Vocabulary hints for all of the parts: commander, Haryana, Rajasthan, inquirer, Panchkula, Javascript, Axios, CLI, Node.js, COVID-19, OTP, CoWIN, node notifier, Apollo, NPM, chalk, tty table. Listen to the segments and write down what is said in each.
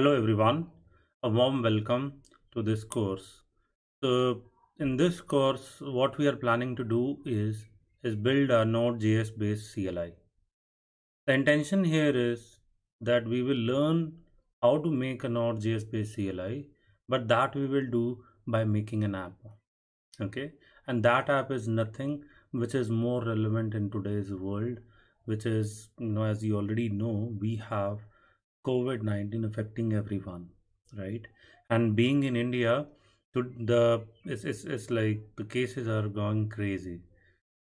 Hello everyone, a warm welcome to this course. So in this course, what we are planning to do is build a Node.js based CLI. The intention here is that we will learn how to make a Node.js based CLI, but that we will do by making an app. Okay, and that app is nothing which is more relevant in today's world, which is, as you already know, we have COVID-19 affecting everyone, right? And being in India, it's like the cases are going crazy.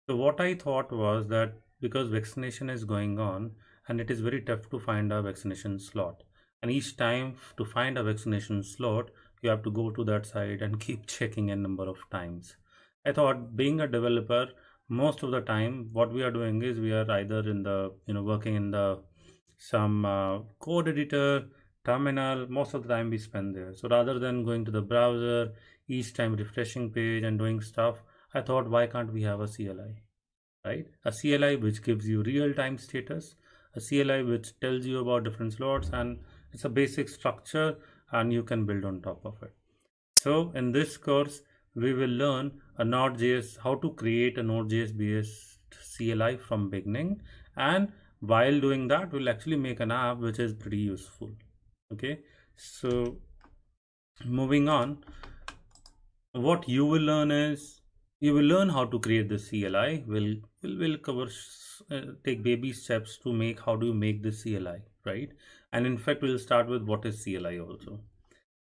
So what I thought was that because vaccination is going on and it is very tough to find a vaccination slot, and each time to find a vaccination slot you have to go to that site and keep checking a number of times. I thought, being a developer, most of the time what we are doing is we are either in the working in the some code editor, terminal. Most of the time we spend there. So rather than going to the browser each time, refreshing page and doing stuff, I thought, why can't we have a CLI, right? A CLI which gives you real-time status, a CLI which tells you about different slots, and it's a basic structure and you can build on top of it. So in this course we will learn a Node.js, how to create a Node.js based CLI from beginning, and while doing that we'll actually make an app which is pretty useful. Okay, so moving on, what you will learn is you will learn how to create the CLI. We'll cover, take baby steps to make how do you make the CLI, right? And in fact we'll start with what is CLI also,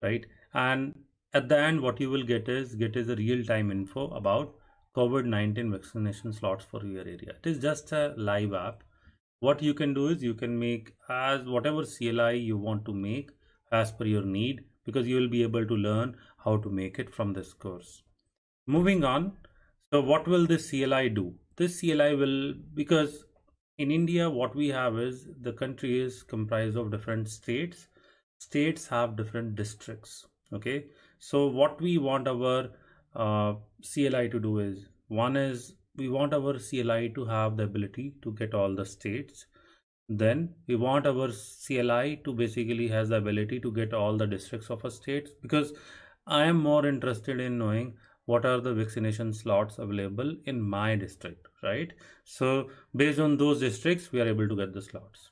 right? And at the end what you will get is a real-time info about COVID-19 vaccination slots for your area. It is just a live app. What you can do is you can make as whatever CLI you want to make as per your need, because you will be able to learn how to make it from this course. Moving on, so what will this CLI do? This CLI will, because in India what we have is the country is comprised of different states. States have different districts. Okay, so what we want our CLI to do is, one is we want our CLI to have the ability to get all the states. Then we want our CLI to basically has the ability to get all the districts of a state, because I am more interested in knowing what are the vaccination slots available in my district, right? So based on those districts, we are able to get the slots.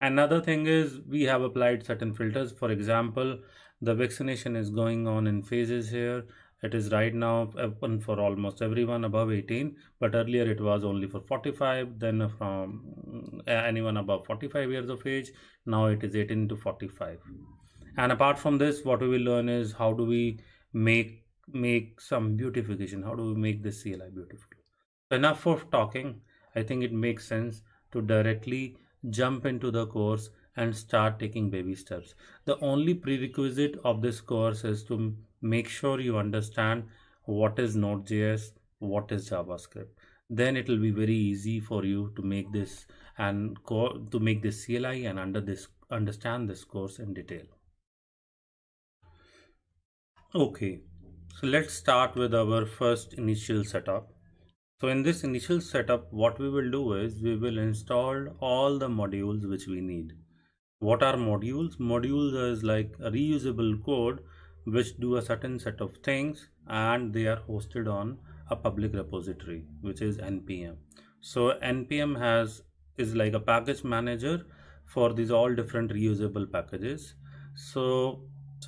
Another thing is we have applied certain filters. For example, the vaccination is going on in phases here. It is right now open for almost everyone above 18, but earlier it was only for 45, then from anyone above 45 years of age. Now it is 18 to 45. And apart from this, what we will learn is how do we make some beautification, how do we make this CLI beautiful. So enough of talking. I think it makes sense to directly jump into the course and start taking baby steps. The only prerequisite of this course is to make sure you understand what is Node.js, what is JavaScript. Then it will be very easy for you to make this and to make this CLI and understand this course in detail. Okay, so let's start with our first initial setup. So in this initial setup, what we will do is we will install all the modules which we need. What are modules? Modules is like a reusable code which do a certain set of things, and they are hosted on a public repository which is NPM. So NPM is like a package manager for these all different reusable packages. So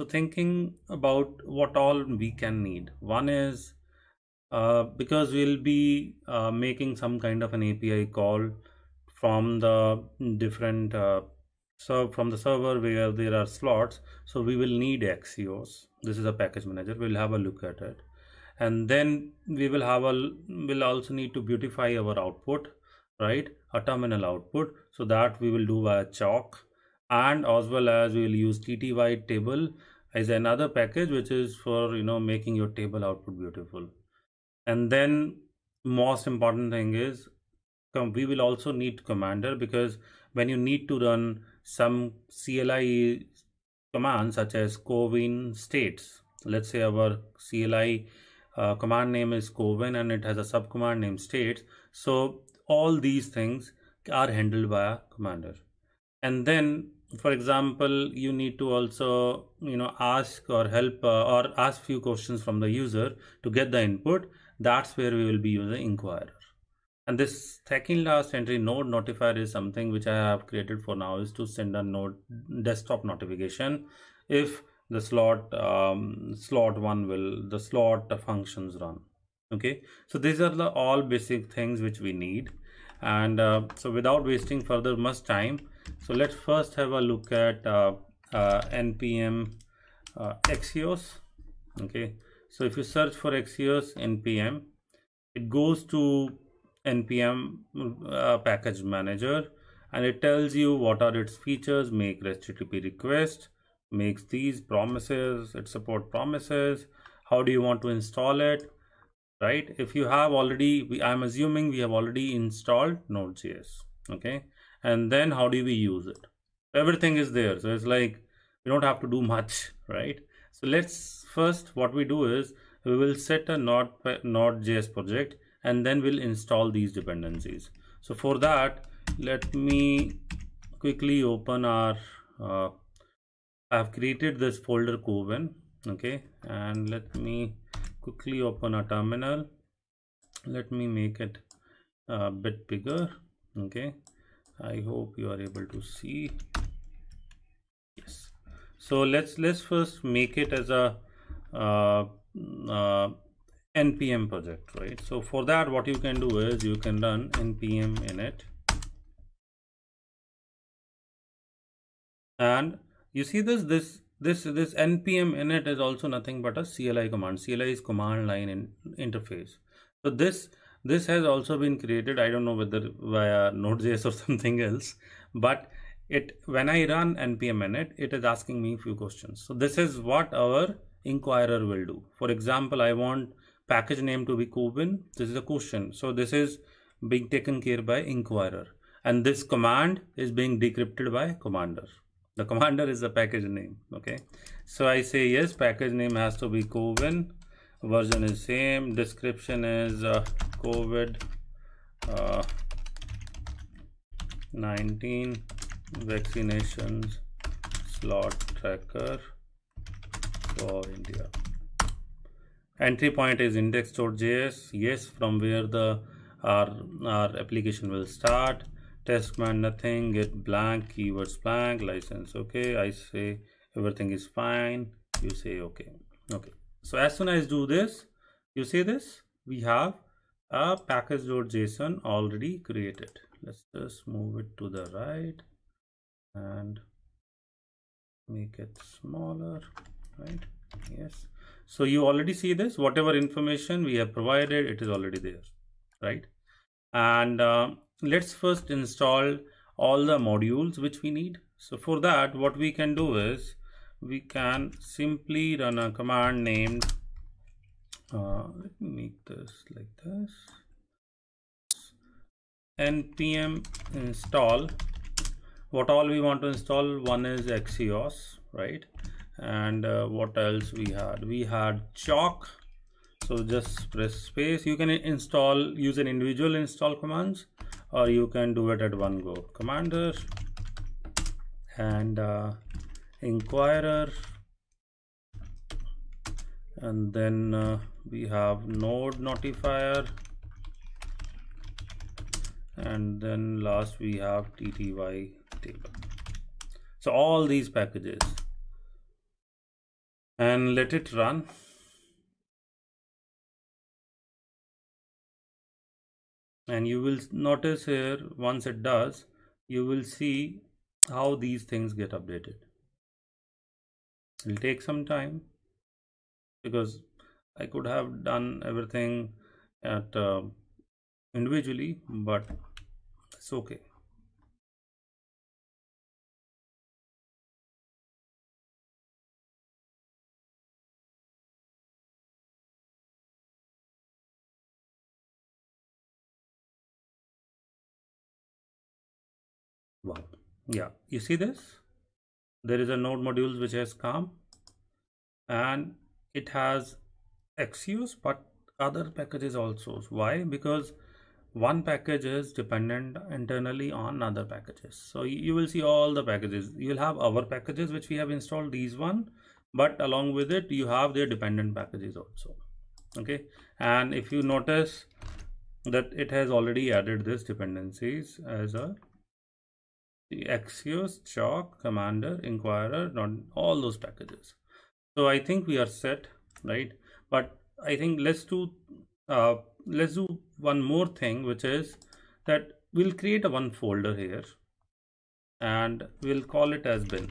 thinking about what all we can need, one is because we'll be making some kind of an API call from the different from the server where there are slots. So we will need Axios. This is a package manager. We'll have a look at it, and then we will have we'll also need to beautify our output, right? A terminal output. So that we will do via chalk, and as well as we will use tty table as another package which is for making your table output beautiful. And then most important thing is we will also need commander, because when you need to run some CLI commands such as CoWIN states, let's say our CLI command name is CoWIN and it has a sub command name states. So all these things are handled by a commander. And then for example, you need to also, ask or help or ask few questions from the user to get the input. That's where we will be using inquirer. And this second last entry, node notifier, is something which I have created for now, is to send a node desktop notification if the slot functions run. Okay, so these are the all basic things which we need. And so without wasting further much time, so let's first have a look at NPM Axios. Okay, so if you search for Axios NPM, it goes to NPM package manager, and it tells you what are its features: make REST HTTP request, makes these promises, it supports promises, how do you want to install it, right? If you have already, I'm assuming we have already installed Node.js, okay? And then how do we use it? Everything is there, so it's like we don't have to do much, right? So let's first, what we do is we will set a Node.js project, and then we'll install these dependencies. So for that, let me quickly open our I've created this folder CoWIN, okay, and let me quickly open a terminal. Let me make it a bit bigger. Okay, I hope you are able to see. Yes, so let's first make it as a NPM project, right? So for that, what you can do is you can run NPM init, and you see this NPM init is also nothing but a CLI command. CLI is command line interface. So this has also been created, I don't know whether via Node.js or something else, but when I run NPM init, it is asking me a few questions. So this is what our inquirer will do. For example, I want package name to be CoWIN. This is a question, so this is being taken care by inquirer, and this command is being decrypted by commander. The commander is the package name. Okay, so I say yes, package name has to be CoWIN, version is same, description is COVID-19 vaccinations slot tracker for India. Entry point is index.js, yes, from where our application will start. Test command nothing, get blank, keywords blank, license okay. I say everything is fine, you say okay. Okay, so as soon as I do this, you see this, we have a package.json already created. Let's just move it to the right and make it smaller, right? Yes, so you already see this, whatever information we have provided, it is already there, right? And let's first install all the modules which we need. So for that, what we can do is we can simply run a command named let me make this like this, npm install. What all we want to install? One is Axios, right? And what else we had? We had chalk. So just press space. You can install, use an individual install commands, or you can do it at one go. Commander and inquirer, and then we have node notifier, and then last we have tty table. So all these packages, and let it run. And you will notice here, once it does, you will see how these things get updated. It will take some time, because I could have done everything at individually, but it's okay. Wow, yeah, you see this, there is a node modules which has come, and it has Axios but other packages also. Why? Because one package is dependent internally on other packages. So you will see all the packages. You will have our packages which we have installed, these one, but along with it you have their dependent packages also. Okay, and if you notice that it has already added this dependencies as a Axios, chalk, commander, inquirer, not all those packages. So I think we are set, right? But I think let's do one more thing, which is that we'll create a one folder here and we'll call it as bin,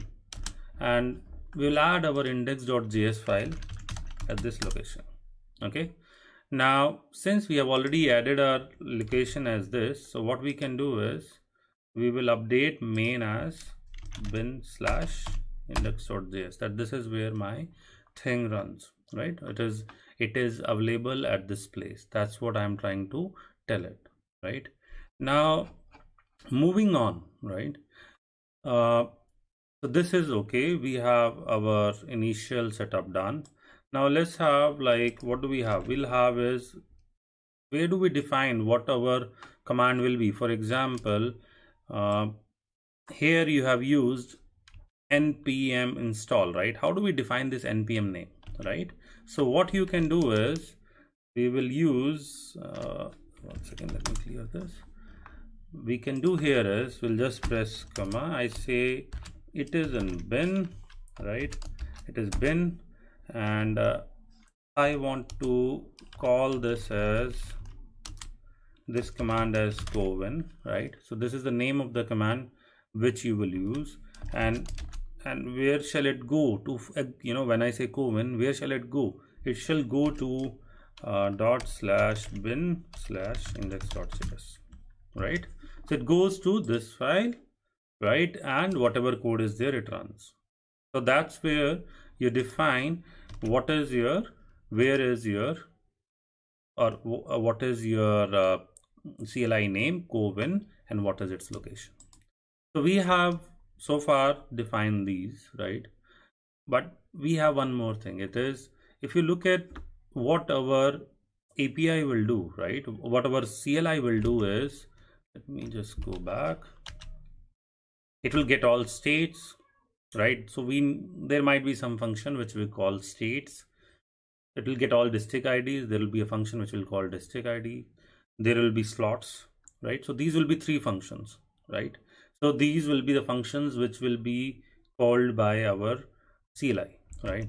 and we'll add our index.js file at this location. Okay, now since we have already added our location as this, so what we can do is we will update main as bin/index.js, that this is where my thing runs, right? It is available at this place. That's what I'm trying to tell it, right? Now moving on, right? So this is okay, we have our initial setup done. Now let's have, like, what do we have? We'll have is, where do we define what our command will be? For example, here you have used npm install, right? How do we define this npm name, right? So what you can do is we will use, one second, let me clear this. We can do here is we'll just press comma. I say it is in bin, right? It is bin, and I want to call this as this command as CoWIN, right? So this is the name of the command which you will use, and where shall it go to? You know, when I say CoWIN, where shall it go? It shall go to ./bin/index.js, right? So it goes to this file, right? And whatever code is there, it runs. So that's where you define what is your, where is your, or what is your CLI name, CoWIN, and what is its location. So we have so far defined these, right? But we have one more thing. It is, if you look at what our API will do, right? What our CLI will do is, let me just go back. It will get all states, right? So there might be some function which we call states. It will get all district IDs. There will be a function which will call district ID. There will be slots, right? So these will be three functions, right? So these will be the functions which will be called by our CLI, right?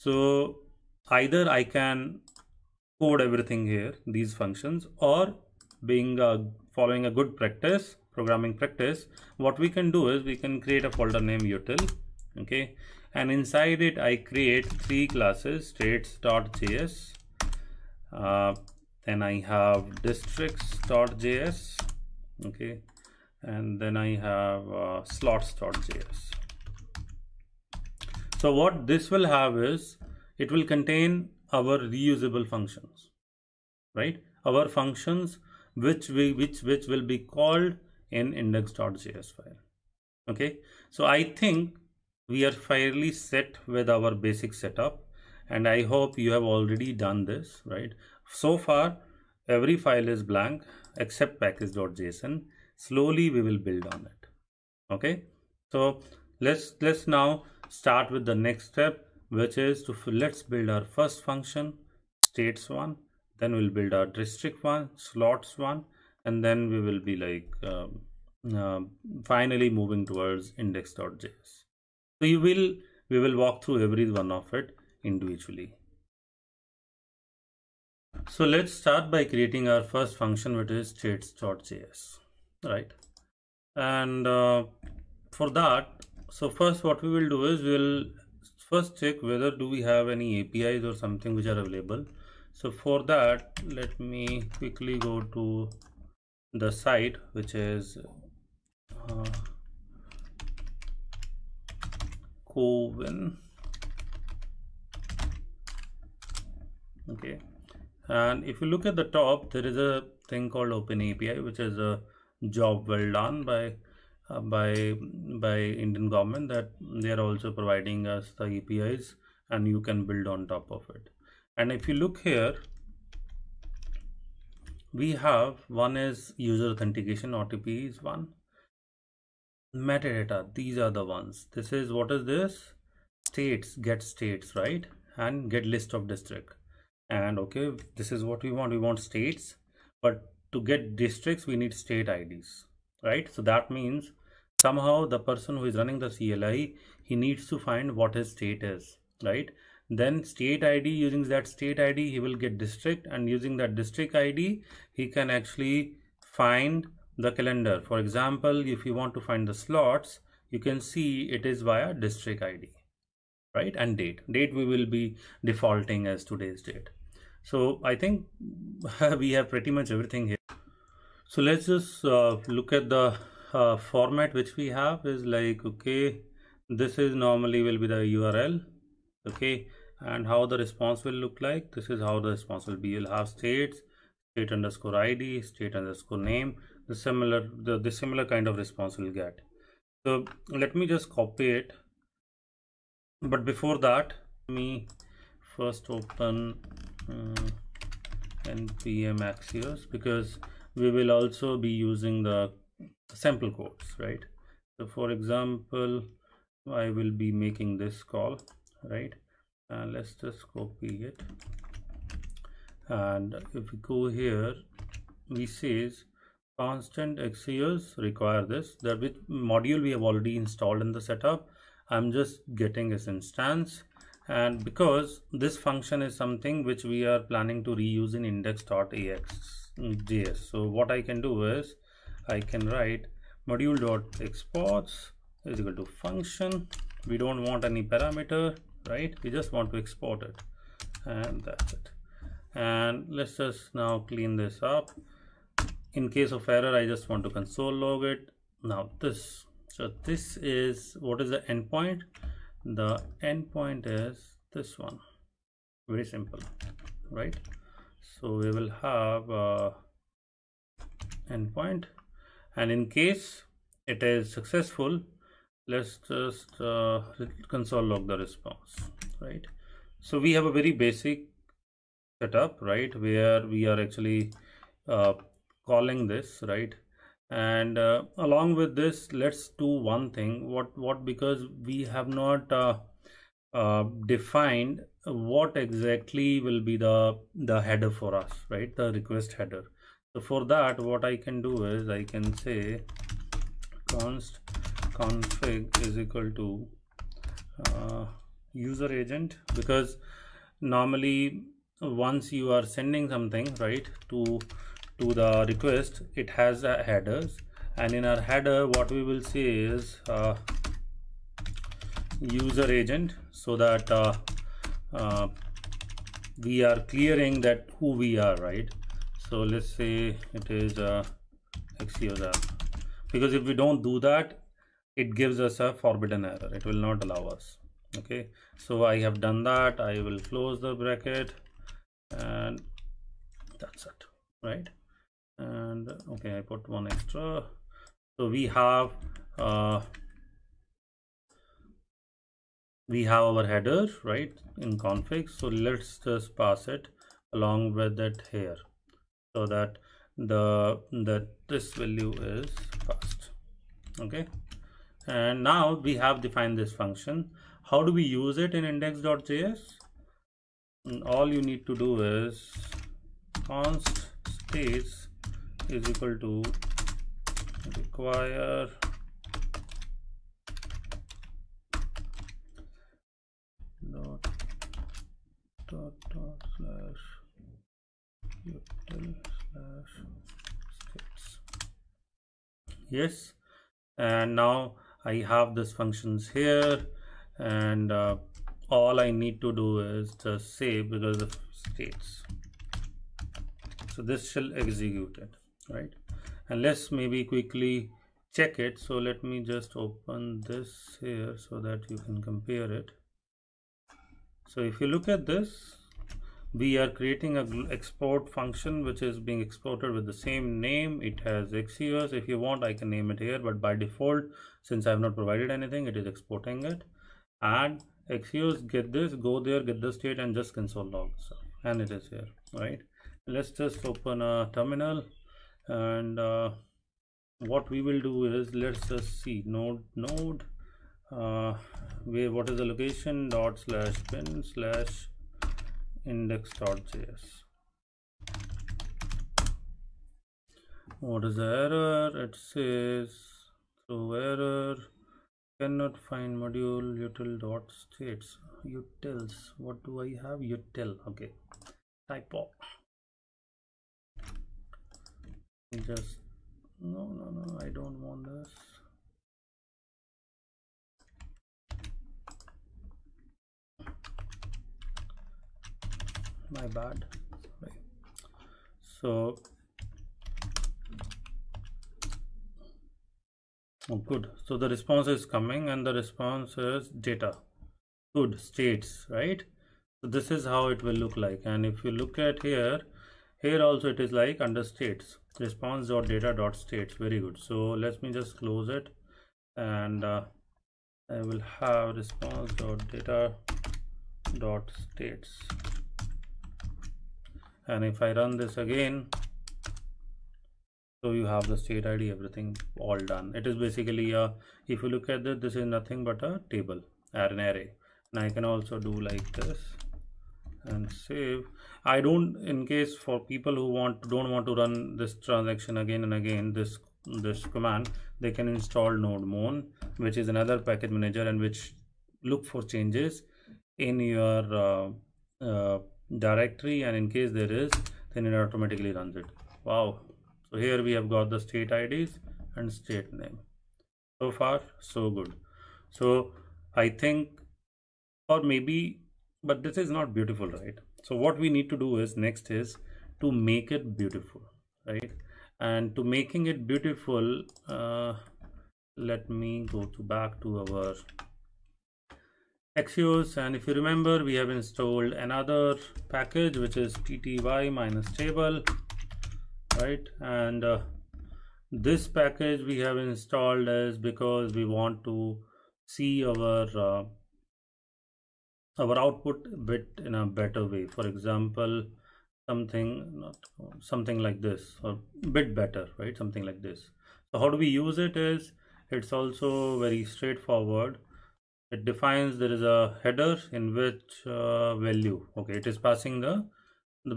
So either I can code everything here, these functions, or being following a good practice, programming practice, what we can do is we can create a folder name util, okay? And inside it, I create three classes, states.js, then I have districts.js, okay, and then I have slots.js. So what this will have is, it will contain our reusable functions, right? Our functions which will be called in index.js file. Okay, so I think we are fairly set with our basic setup, and I hope you have already done this, right? So far, every file is blank except package.json. Slowly we will build on it. Okay, so let's now start with the next step, which is to, let's build our first function, states one, then we'll build our district one, slots one, and then we will be like finally moving towards index.js. So we will walk through every one of it individually. So let's start by creating our first function, which is states.js, right? And for that, so first what we will do is we'll first check whether do we have any APIs or something which are available. So for that, let me quickly go to the site, which is CoWIN, okay, and if you look at the top, there is a thing called Open API, which is a job well done by Indian government, that they are also providing us the APIs, and you can build on top of it. And if you look here, we have one is user authentication, OTP is one. Metadata, these are the ones. This is, what is this? States, get states, right? And get list of district. And okay, this is what we want states, but to get districts, we need state IDs, right? So that means somehow the person who is running the CLI, he needs to find what his state is, right? Then state ID, using that state ID, he will get district, and using that district ID, he can actually find the calendar. For example, if you want to find the slots, you can see it is via district ID, right? And date. Date we will be defaulting as today's date. So I think we have pretty much everything here. So let's just look at the format which we have is like, okay, this is normally will be the URL. Okay, and how the response will look like, this is how the response will be. You'll have states, state underscore ID, state underscore name, the similar kind of response will get. So let me just copy it, but before that let me first open NPM Axios, because we will also be using the sample codes, right? So for example, I will be making this call, right? And let's just copy it, and if we go here, we says constant Axios require this, that with module we have already installed in the setup. I'm just getting its instance, and because this function is something which we are planning to reuse in index.js, so what I can do is I can write module.exports is equal to function. We don't want any parameter, right? We just want to export it, and that's it. And let's just now clean this up. In case of error, I just want to console log it. Now this, so this is, what is the endpoint? The endpoint is this one, very simple, right? So we will have endpoint, and in case it is successful, let's just console log the response, right? So we have a very basic setup, right, where we are actually calling this, right? And along with this, let's do one thing, what because we have not defined what exactly will be the header for us, right, the request header. So for that, what I can do is I can say const config is equal to user agent, because normally once you are sending something, right, to the request, it has a headers, and in our header what we will say is user agent, so that we are clearing that who we are, right? So let's say it is Axios app, because if we don't do that, it gives us a forbidden error, it will not allow us. Okay, so I have done that. I will close the bracket, and that's it, right? And okay, I put one extra. So we have our header, right, in config. So let's just pass it along with it here, so that this value is passed. Okay, and now we have defined this function. How do we use it in index.js? All you need to do is const states is equal to require .. /states. Yes, and now I have this functions here, and all I need to do is just say because of states, so this shall execute it, right? And let's maybe quickly check it. So let me just open this here so that you can compare it. So if you look at this, we are creating a export function which is being exported with the same name. It has Axios. If you want, I can name it here, but by default, since I have not provided anything, it is exporting it. And Axios, get this, go there, get the state, and just console log, and it is here, right? let's just open a terminal, and what we will do is, let's just see node where what is the location ./bin/index.js. what is the error? It says through error cannot find module util.states. utils, what do I have? Util, okay, typo. Just no, I don't want this. My bad. Right. So good, so the response is coming, and the response is data. Good, states, right? So this is how it will look like. And if you look at here, here also it is like under states, response.data.states. very good. So let me just close it, and I will have response.data.states. And if I run this again, so you have the state ID, everything all done. It is basically a, if you look at this, this is nothing but a table or an array. And I can also do like this and save. I don't, in case for people who don't want to run this transaction again and again, this command, they can install node-mon, which is another package manager, and which look for changes in your directory, and in case there is, then it automatically runs it. Wow. So here we have got the state IDs and state name. So far so good. So I think, or maybe, but this is not beautiful, right? So what we need to do is next is to make it beautiful, right? And to making it beautiful, let me go to back to our Axios, and if you remember, we have installed another package which is tty -table, right? And this package we have installed is because we want to see our output bit in a better way. For example, something like this, or bit better, right? Something like this. So how do we use it is, it's also very straightforward. It defines, there is a header in which value, okay, it is passing the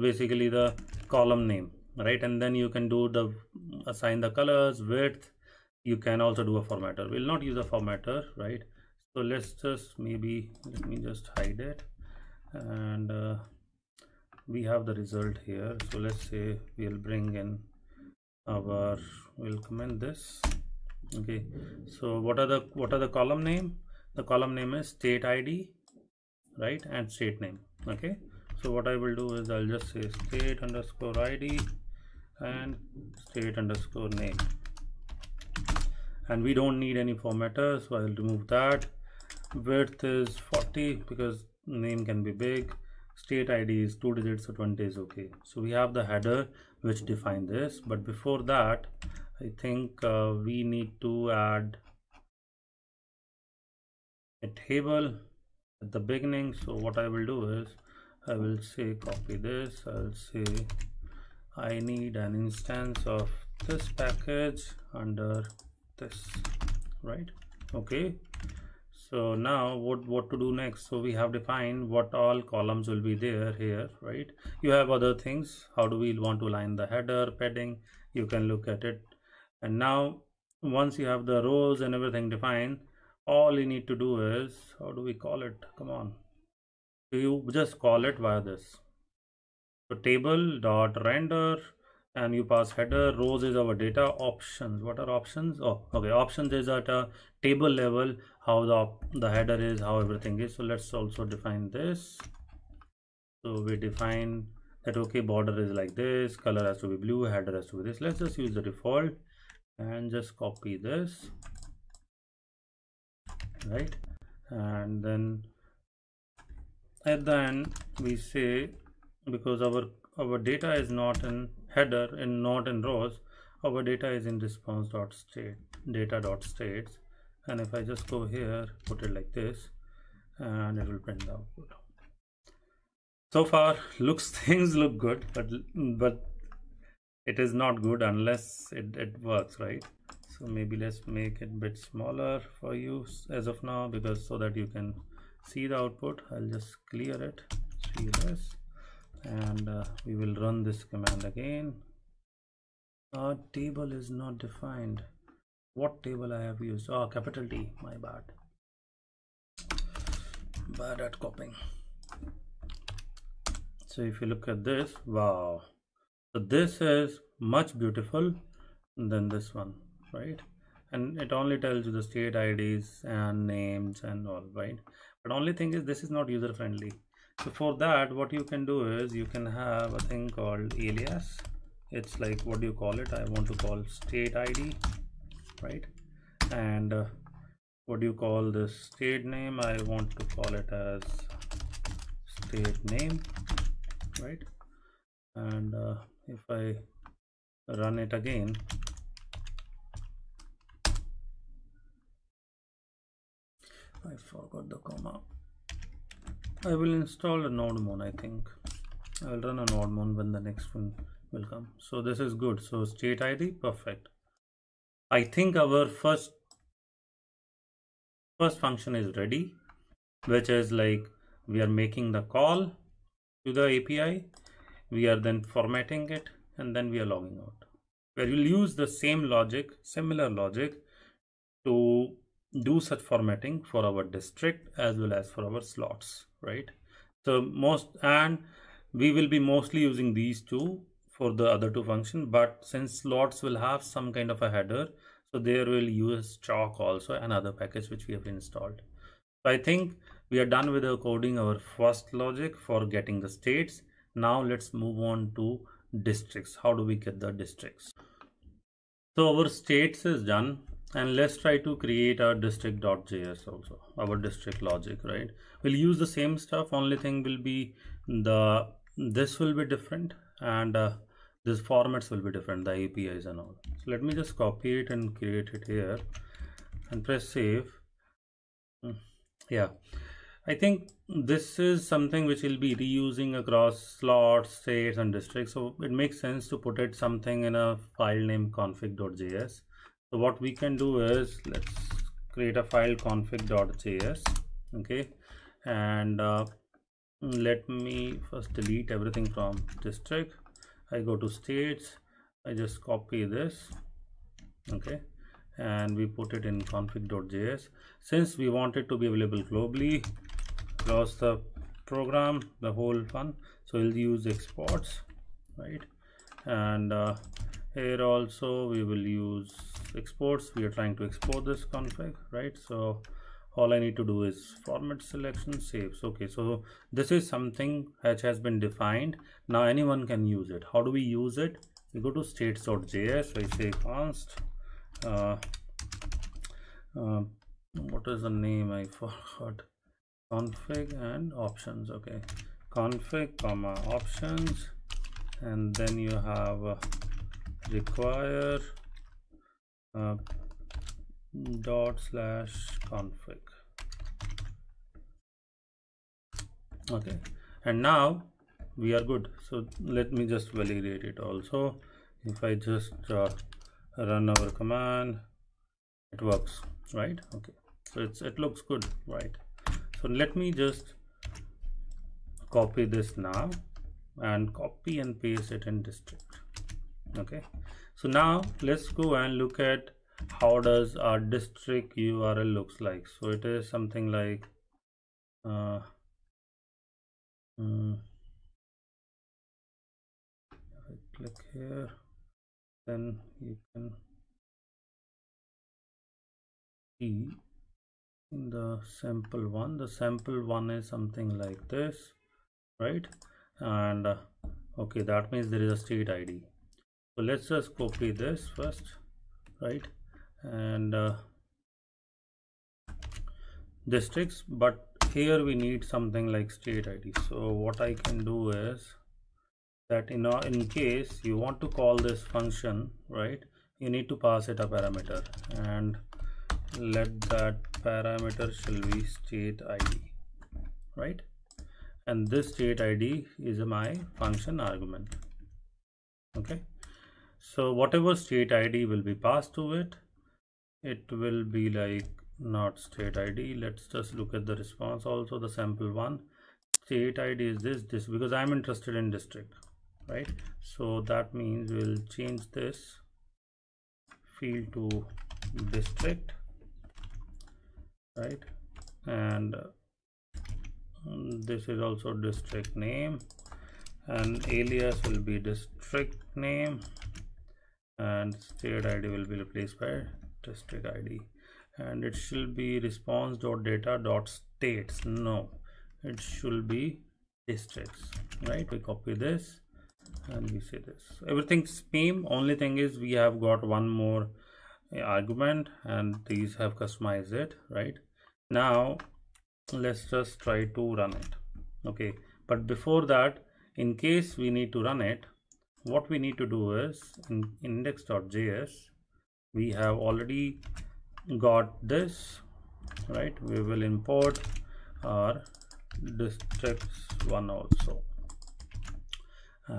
basically the column name, right? And then you can do the assign the colors, width. You can also do a formatter. We'll not use a formatter, right? So let's just maybe, let me just hide it, and we have the result here. So let's say we'll bring in our, we'll comment this, okay. So what are the column name? The column name is state ID, right, and state name. Okay, so what I will do is I'll just say state_ID and state_name, and we don't need any formatter, so I'll remove that. Width is 40 because name can be big. State ID is 2 digits, so 20 is okay. So we have the header which define this, but before that, I think we need to add a table at the beginning. So what I will do is I will say copy this, I'll say I need an instance of this package under this, right? Okay, so now what to do next? So we have defined what all columns will be there here, right? You have other things, how do we want to align the header, padding, you can look at it. And now once you have the rows and everything defined, all you need to do is, how do we call it? Come on, you just call it via this. So table.render, and you pass header. Rows is our data. Options, what are options? Oh, okay, options is at a table level, how the header is, how everything is. So let's also define this. So we define that, okay, border is like this, color has to be blue, header has to be this. Let's just use the default and just copy this, right? And then at the end we say, because our data is not in header and not in rows, our data is in response.data.states. and if I just go here, put it like this, and it will print the output. So far things look good, but it is not good unless it works, right? So maybe let's make it a bit smaller for you as of now, because so that you can see the output. I'll just clear it, cls, and we will run this command again. Our table is not defined. What table I have used? Oh, capital T, my bad. Bad at copying. So if you look at this, wow. So this is much beautiful than this one, right? And it only tells you the state IDs and names and all, right? But only thing is this is not user friendly. So for that, what you can do is you can have a thing called alias. It's like, what do you call it? I want to call state ID, right? And what do you call this state name? I want to call it as state name, right? And if I run it again, I forgot the comma. I will install a node mon, I think. I will run a node mon when the next one will come. So this is good. So state ID, perfect. I think our first function is ready, which is like we are making the call to the API. We are then formatting it, and then we are logging out, where you'll use the same logic, similar logic, to do such formatting for our district as well as for our slots, right? So we will be mostly using these two for the other two functions, but since slots will have some kind of a header, so there we'll use chalk also, another package which we have installed. So I think we are done with coding our first logic for getting the states. Now let's move on to districts. How do we get the districts? So our states is done, and let's try to create our district.js also, our district logic, right? We'll use the same stuff. Only thing will be this will be different, and these formats will be different, the APIs and all. So let me just copy it and create it here and press save. Yeah, I think this is something which will be reusing across slots, states, and districts. So it makes sense to put it something in a file name config.js. So what we can do is, let's create a file config.js, okay? And let me first delete everything from district. I go to states, I just copy this, okay? And we put it in config.js. Since we want it to be available globally across the program, the whole fun, so we'll use exports, right? And here also we will use exports. We are trying to export this config, right? So all I need to do is format selection, saves. Okay, so this is something which has been defined. Now anyone can use it. How do we use it? We go to states.js. I say const what is the name? I forgot. Config and options. Okay, config comma options, and then you have require /config. Okay, and now we are good. So let me just validate it also. If I just run our command, it works, right? Okay, so it looks good, right? So let me just copy this now and copy and paste it in district. Okay, so now let's go and look at how does our district URL looks like. So it is something like if I click here, then you can see the sample one. The sample one is something like this, right? And okay, that means there is a state ID. So let's just copy this first, right? And districts, but here we need something like state ID. So what I can do is that in case you want to call this function, right, you need to pass it a parameter, and let that parameter shall be state ID, right? and this state ID is my function argument. Okay, so whatever state ID will be passed to it, it will be like not state ID. Let's just look at the response also, the sample one. State ID is this because I'm interested in district, right? So that means we'll change this field to district, right? And this is also district name, and alias will be district name, and state ID will be replaced by district ID, and it should be response.data.states. no, it should be districts, right? We copy this and we say this, everything's same. Only thing is we have got one more argument and these have customized it, right? Now let's just try to run it. Okay, but before that, in case we need to run it, what we need to do is in index.js we have already got this, right? We will import our districts one also,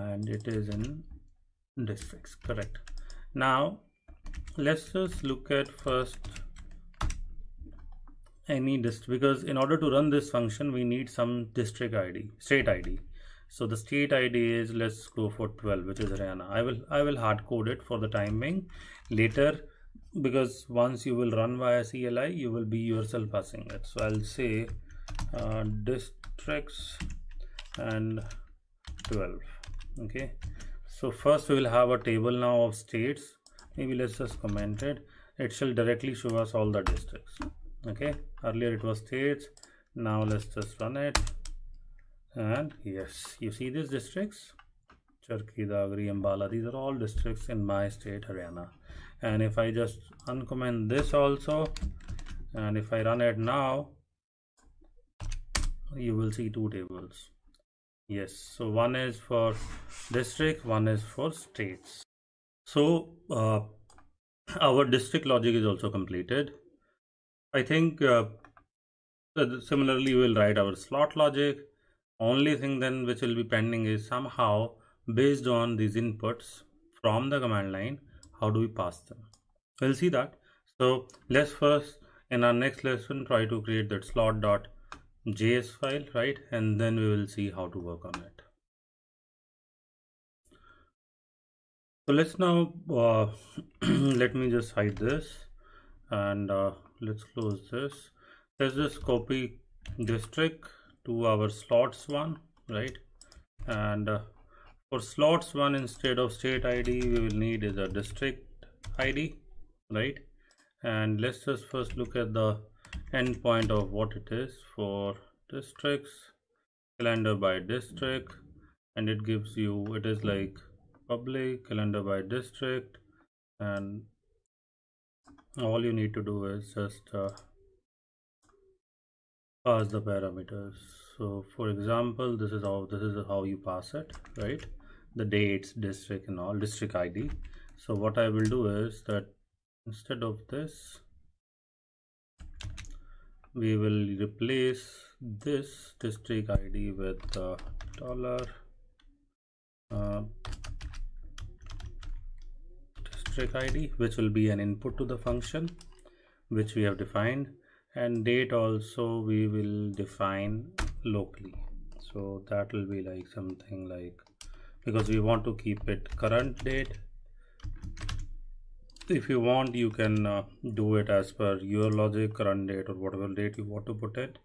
and it is in districts, correct? Now let's just look at first any district, because in order to run this function we need some district ID, state ID. So the state ID is, let's go for 12, which is Haryana. I will hard code it for the time being later, because once you will run via CLI you will be yourself passing it. So I'll say districts and 12. Okay, so first we will have a table now of states. Maybe let's just comment it. It shall directly show us all the districts. Okay, earlier it was states, now let's just run it, and yes, you see these districts, Charki, Dagri, Ambala, these are all districts in my state Haryana. And if I just uncomment this also, and if I run it now, you will see two tables. Yes, so one is for district, one is for states. So our district logic is also completed. I think similarly we'll write our slot logic. Only thing then which will be pending is somehow based on these inputs from the command line, how do we pass them? We'll see that. So let's first in our next lesson try to create that slot .js file, right? And then we will see how to work on it. So let's now let me just hide this, and let's close this. Let's just copy district to our slots one, right? And for slots one, instead of state ID we will need is a district ID, right? And let's just first look at the endpoint of what it is for districts, calendar by district, and it gives you, it is like public calendar by district, and all you need to do is just pass the parameters. So for example, this is how you pass it, right? The dates, district and all, district ID. So what I will do is that instead of this we will replace this district ID with dollar district ID, which will be an input to the function which we have defined, and date also we will define locally. So that will be like something like, because we want to keep it current date. If you want, you can do it as per your logic, current date or whatever date you want to put it.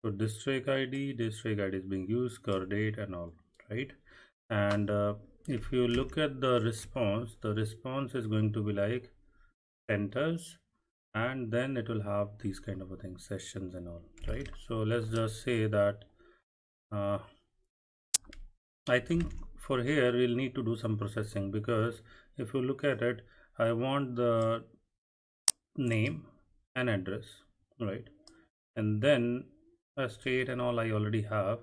So district ID is being used, current date and all, right? And if you look at the response is going to be like centers, and then it will have these kind of a thing, sessions and all, right? So let's just say that I think for here we'll need to do some processing, because if you look at it, I want the name and address, right? And then a state and all I already have,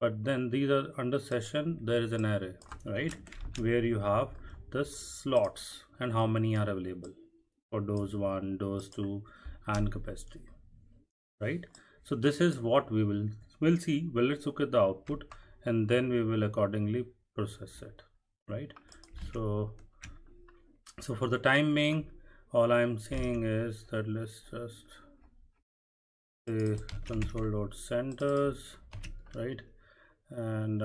but then these are under session, there is an array, right? Where you have the slots and how many are available for dose 1, dose 2 and capacity, right? So this is what we will see. Well, let's look at the output and then we will accordingly process it, right? So for the time being, all I'm saying is that let's just say console.centers, right? And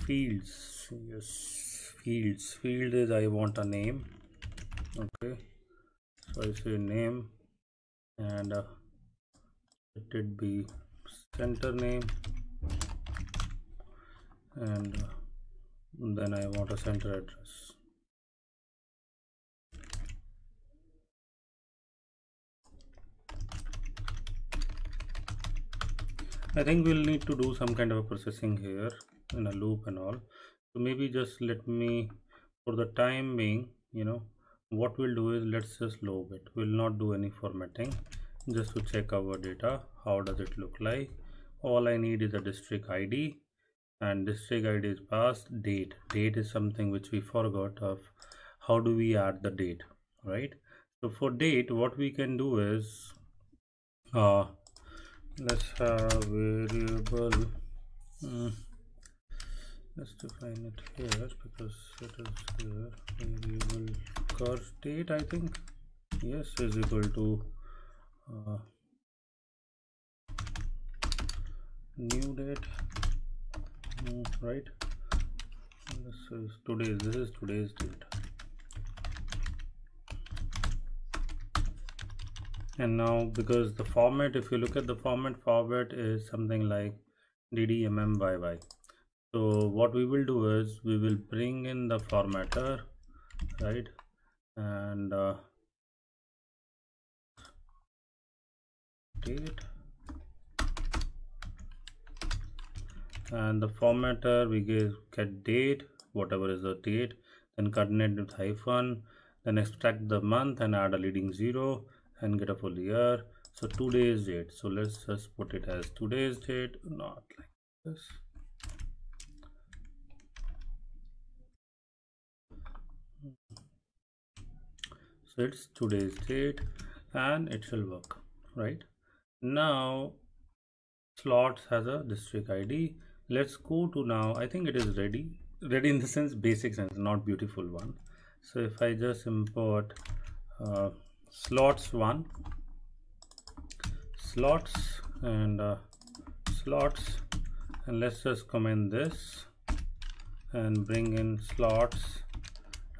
fields, yes, fields. Field is I want a name, okay? So I say name, and let it be center name, and then I want a center address. I think we'll need to do some kind of a processing here in a loop and all. So maybe just let me, for the time being, you know, what we'll do is let's just load it. We'll not do any formatting, just to check our data. How does it look like? All I need is a district ID, and district ID is passed date. Date is something which we forgot of. How do we add the date, right? So for date, what we can do is, let's have variable, let's define it here because it is here. Variable cur date, I think, yes, is equal to new date, right? This is today's date. And now, because the format, if you look at the format is something like ddmmyy. So what we will do is we will bring in the formatter, right? And date, and the formatter we get date, whatever is the date, then coordinate with hyphen, then extract the month and add a leading 0 and get a full year. So today's date, so let's just put it as today's date, not like this. So it's today's date and it shall work, right? Now slots has a district ID. Let's go to, now I think it is ready in the sense, basic sense, not beautiful one. So if I just import slots, and let's just comment this and bring in slots,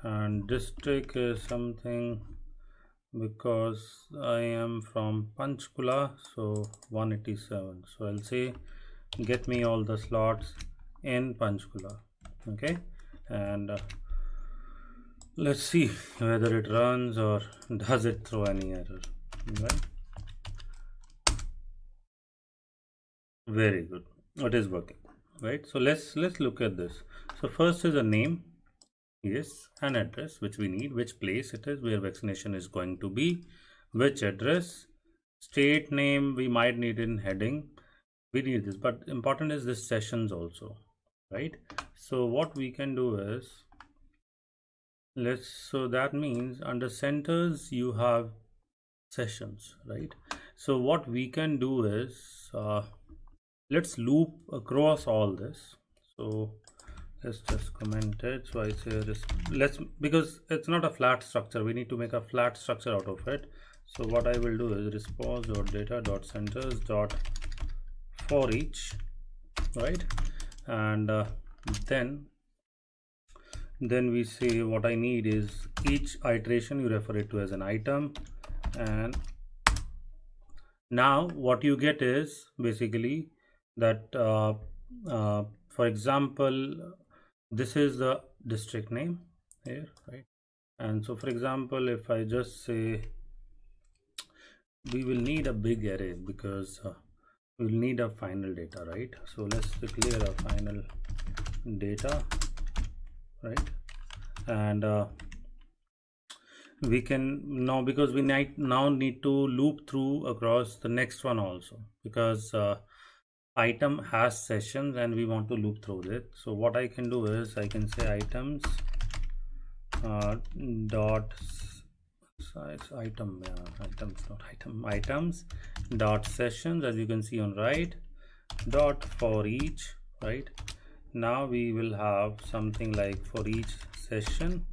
and district is something, because I am from Panchkula, so 187. So I'll say get me all the slots in Panchkula, okay? And let's see whether it runs or does it throw any error, right? Very good, it is working, right? So let's look at this. So first is a name, yes, an address which we need, which place it is, where vaccination is going to be, which address, state name we might need in heading, we need this, but important is this sessions also, right? So what we can do is, let's, so that means under centers you have sessions, right? So what we can do is let's loop across all this. So let's just comment it. So I say this, let's, because it's not a flat structure, we need to make a flat structure out of it. So what I will do is response.data.centers.forEach, right? And then we say what I need is each iteration, you refer it to as an item, and now what you get is basically that for example, this is the district name here, right? And so for example, if I just say, we will need a big array because we'll need a final data, right? So let's declare a final data, right? And we can now, because we now need to loop through across the next one also, because item has sessions and we want to loop through it. So what I can do is I can say items dot size item items not item items dot sessions, as you can see on right, dot for each. Right now we will have something like for each session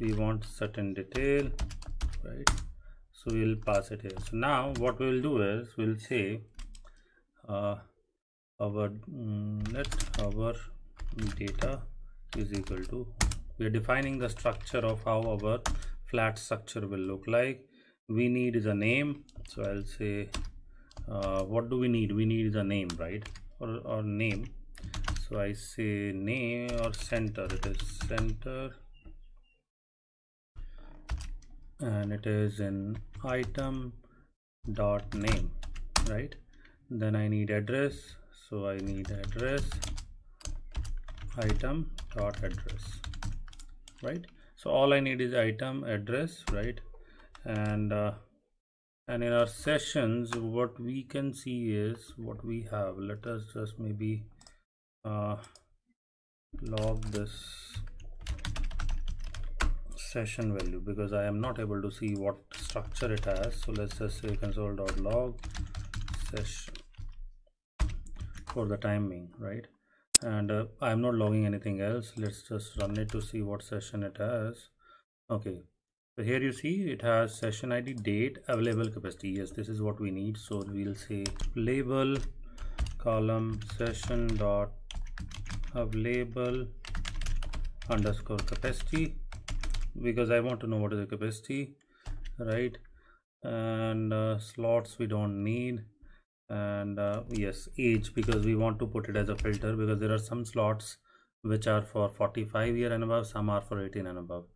we want certain detail, right? So we'll pass it here. So now what we will do is we'll say let our data is equal to, we are defining the structure of how our flat structure will look like. We need is a name, so I'll say what do we need? We need is a name, right? Or name. So I say name or center, it is center, and it is in item dot name, right? Then I need address, so I need address item dot address, right? So all I need is item address, right? And in our sessions what we can see is what we have. Let us just maybe log this session value because I am not able to see what structure it has. So let's just say console.log session for the timing, right? And I'm not logging anything else. Let's just run it to see what session it has. Okay, so here you see it has session ID, date, available capacity. Yes, this is what we need. So we'll say label column session dot available underscore capacity because I want to know what is the capacity, right? And slots we don't need. And yes, age, because we want to put it as a filter because there are some slots which are for 45 year and above, some are for 18 and above,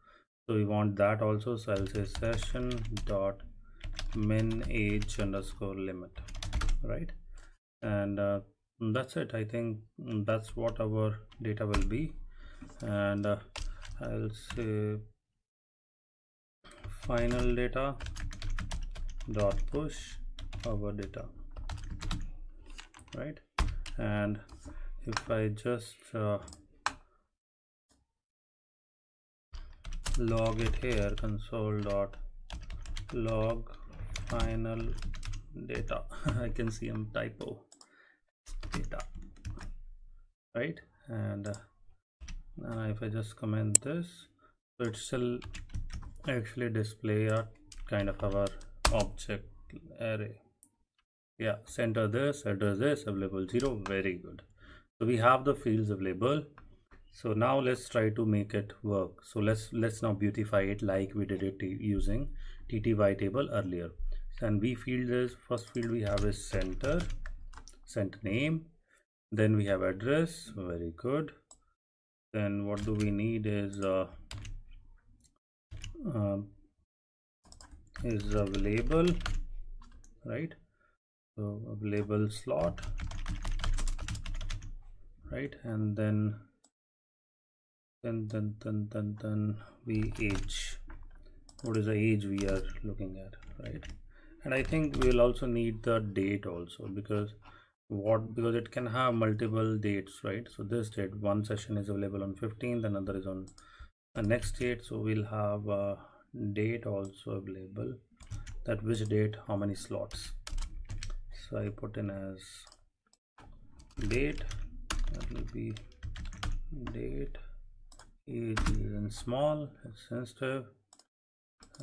so we want that also. So I'll say session dot min age underscore limit, right? And that's it. I think that's what our data will be. And I'll say final data dot push our data, right? And if I just log it here, console dot log final data, I can see a typo data, right? And if I just comment this, so it shall actually display a kind of our object array. Yeah, center this, address this, available 0. Very good. So we have the fields available. So now let's try to make it work. So let's now beautify it like we did it using tty table earlier. And we field is, first field we have is center, center name, then we have address. Very good. Then what do we need is available, right? So available slot, right? And then we age. What is the age we are looking at, right? And I think we will also need the date also because it can have multiple dates, right? So this date, one session is available on 15th, another is on the next date. So we'll have a date also available, that which date, how many slots. So I put in as date, that will be date, age is in small, it's sensitive,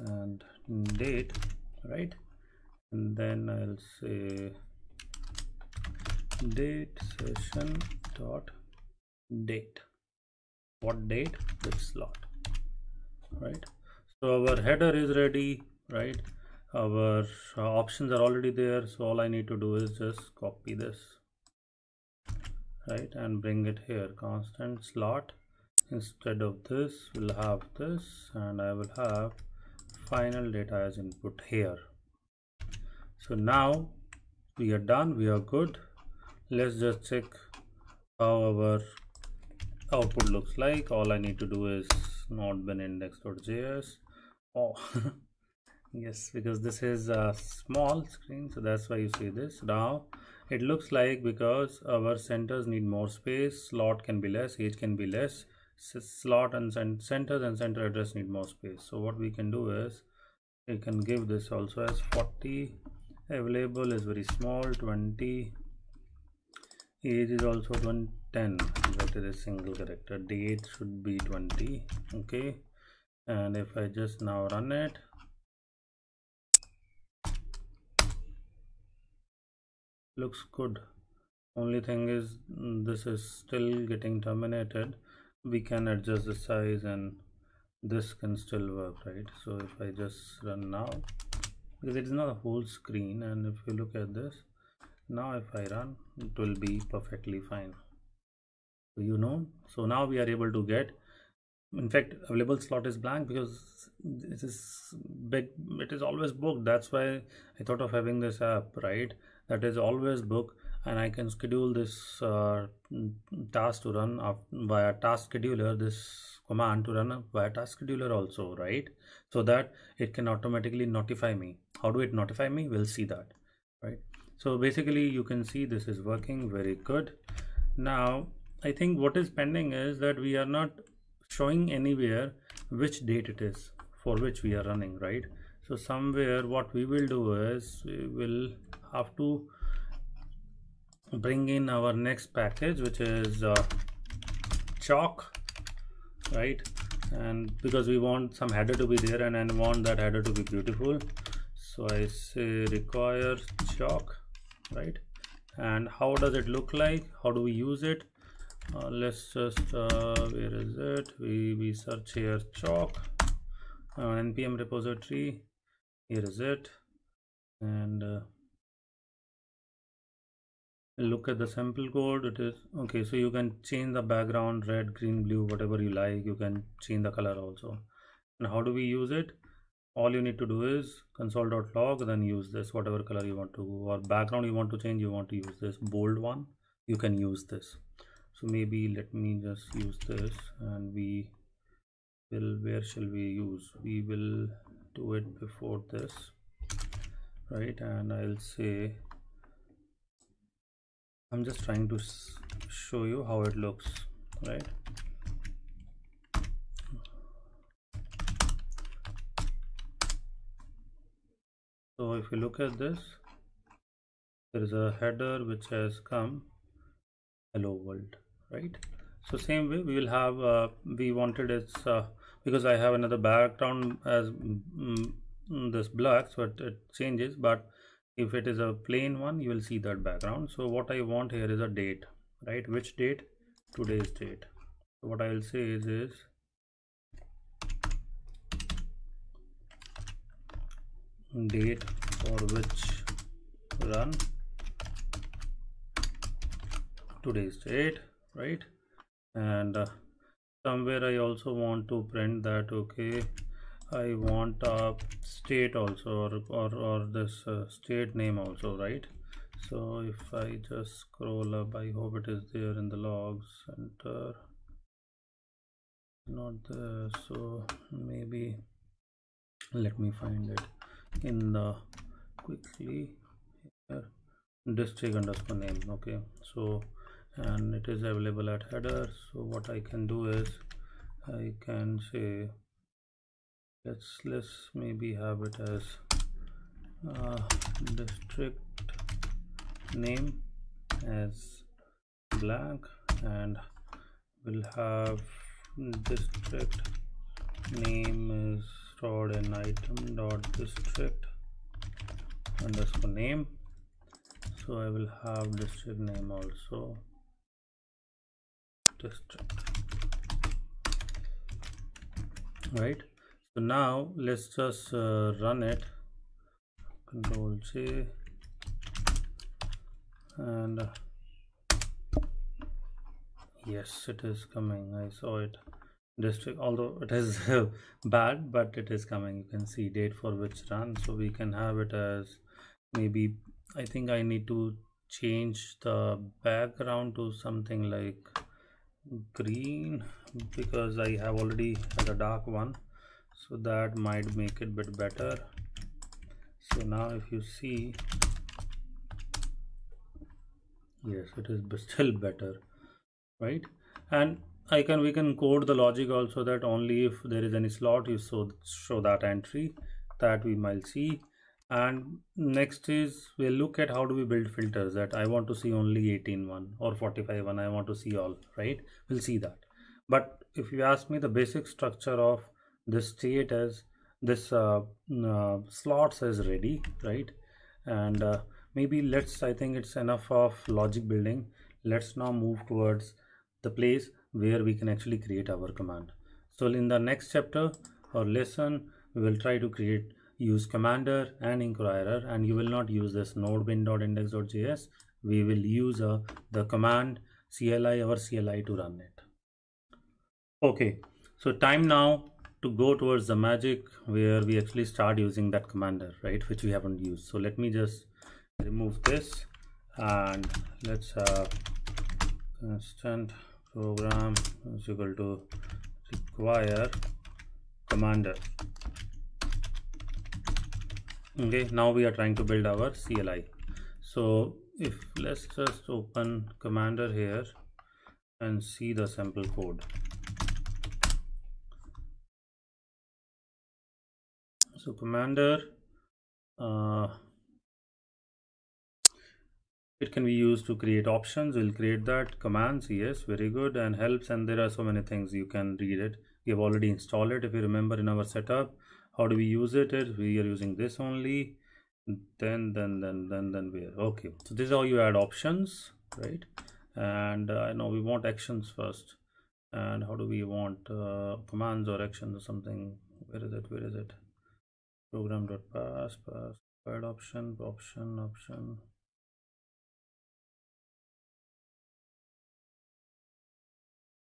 and date, right? And then I'll say date session dot date. What date? Which slot, right? So our header is ready, right? Our options are already there, so all I need to do is just copy this, right, and bring it here. Constant slot, instead of this we'll have this, and I will have final data as input here. So now we are done, we are good. Let's just check how our output looks like. All I need to do is node bin index.js. oh yes, because this is a small screen, so that's why you see this. Now it looks like, because our centers need more space, slot can be less, age can be less, slot and centers and center address need more space. So what we can do is you can give this also as 40. Available is very small, 20. Age is also 10. That is a single character. Date should be 20. Okay, and if I just now run it, looks good. Only thing is this is still getting terminated. We can adjust the size and this can still work, right? So if I just run now, because it is not a whole screen, and if you look at this now, if I run, it will be perfectly fine. So you know, so now we are able to get, in fact available slot is blank because this is big, it is always booked. That's why I thought of having this app, right? That is always booked, and I can schedule this task to run via task scheduler, this command to run via task scheduler also, right? So that it can automatically notify me. How do it notify me? We'll see that, right? So basically you can see this is working very good. Now I think what is pending is that we are not showing anywhere which date it is for which we are running, right? So somewhere what we will do is we will have to bring in our next package, which is chalk, right? And because we want some header to be there, and I want that header to be beautiful, so I say require chalk, right? And how does it look like, how do we use it? Let's just where is it, we search here chalk, npm repository, here is it, and look at the sample code. It is okay, so you can change the background, red, green, blue, whatever you like. You can change the color also. And how do we use it? All you need to do is console.log, then use this, whatever color you want to, or background you want to change, you want to use this bold one, you can use this. So maybe let me just use this, and we will, where shall we use, we will do it before this, right? And I'll say, I'm just trying to show you how it looks, right? So if you look at this, there is a header which has come, hello world, right? So same way we will have, we wanted it's because I have another background as this black, so it changes, but if it is a plain one, you will see that background. So what I want here is a date, right? Which date? Today's date. So what I will say is date for which run today's date, right? And somewhere I also want to print that, okay, I want a state also, or this state name also, right? So if I just scroll up, I hope it is there in the logs center, not there. So maybe let me find it in the quickly here, district _name. Okay, so and it is available at header. So what I can do is I can say let's maybe have it as district name as blank, and we'll have district name is stored in item dot district _name. So I will have district name also, district, right? So now let's just run it, control J, and yes, it is coming. I saw it, district, although it is bad, but it is coming. You can see date for which run. So we can have it as, maybe I think I need to change the background to something like green, because I have already had a dark one. So that might make it a bit better. So now if you see, yes, it is still better, right? And I can, we can code the logic also that only if there is any slot you show that entry, that we might see. And next is we'll look at how do we build filters, that I want to see only 18.1 or 45.1, I want to see all, right? We'll see that. But if you ask me, the basic structure of this state is this slots is ready, right? And maybe let's, I think it's enough of logic building. Let's now move towards the place where we can actually create our command. So in the next chapter or lesson, we will try to create, use commander and inquirer, and you will not use this node bin.index.js. We will use the command CLI or CLI to run it. Okay, so time now to go towards the magic where we actually start using that commander, right, which we haven't used. So let me just remove this and let's have constant program is equal to require commander. Okay, now we are trying to build our CLI. So if let's just open commander here and see the sample code. So commander, it can be used to create options. We'll create that. Commands, yes, very good. And helps, and there are so many things you can read it. We have already installed it. If you remember in our setup, how do we use it? We are using this only. Then where? Okay, so this is how you add options, right? And I know we want actions first. And how do we want commands or actions or something? Where is it? Where is it? Program dot pass add option.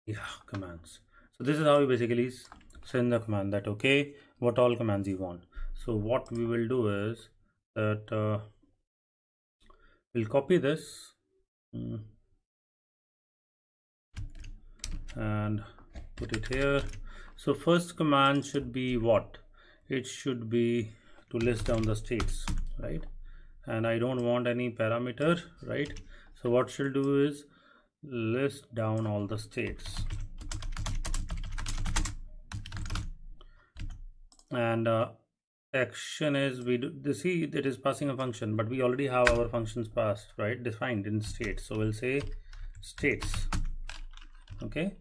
Yeah, commands. So this is how you basically send the command that, okay, what all commands you want. So what we will do is that we'll copy this and put it here. So first command should be what? It should be to list down the states, right? And I don't want any parameter, right? So what she'll do is list down all the states. And action is we do this, see it is passing a function, but we already have our functions passed, right, defined in states. So we'll say states. Okay,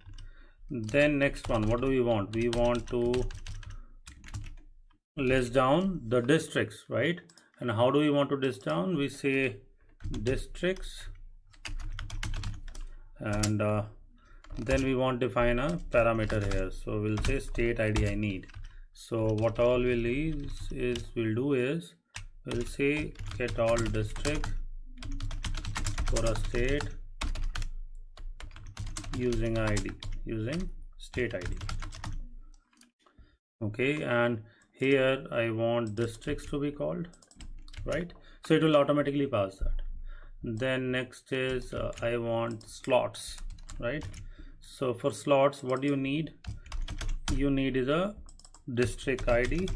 then next one, what do we want? We want to list down the districts, right? And how do we want to list down? We say districts, and then we want to define a parameter here. So we'll say state ID I need. So what all we'll is we'll do is we'll say get all district for a state using ID, using state ID. Okay, and here I want districts to be called, right? So it will automatically pass that. Then next is I want slots, right? So for slots, what do you need? You need is a district ID,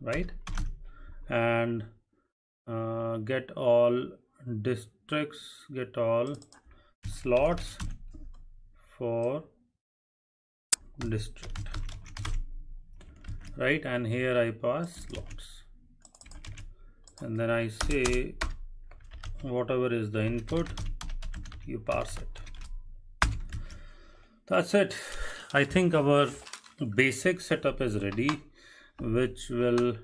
right? And get all districts, get all slots for district, right? And here I pass slots, and then I say whatever is the input, you pass it. That's it. I think our basic setup is ready, which will,